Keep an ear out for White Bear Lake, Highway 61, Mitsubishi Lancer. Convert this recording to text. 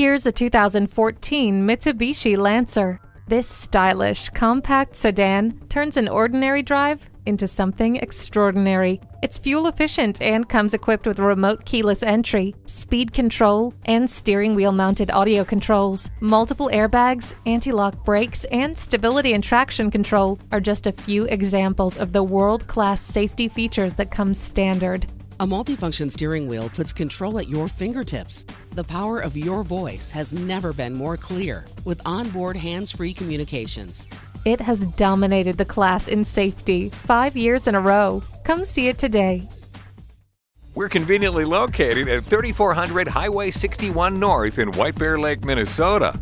Here's a 2014 Mitsubishi Lancer. This stylish, compact sedan turns an ordinary drive into something extraordinary. It's fuel efficient and comes equipped with remote keyless entry, speed control, and steering wheel mounted audio controls. Multiple airbags, anti-lock brakes, and stability and traction control are just a few examples of the world-class safety features that come standard. A multifunction steering wheel puts control at your fingertips. The power of your voice has never been more clear with onboard hands-free communications. It has dominated the class in safety 5 years in a row. Come see it today. We're conveniently located at 3400 Highway 61 North in White Bear Lake, Minnesota.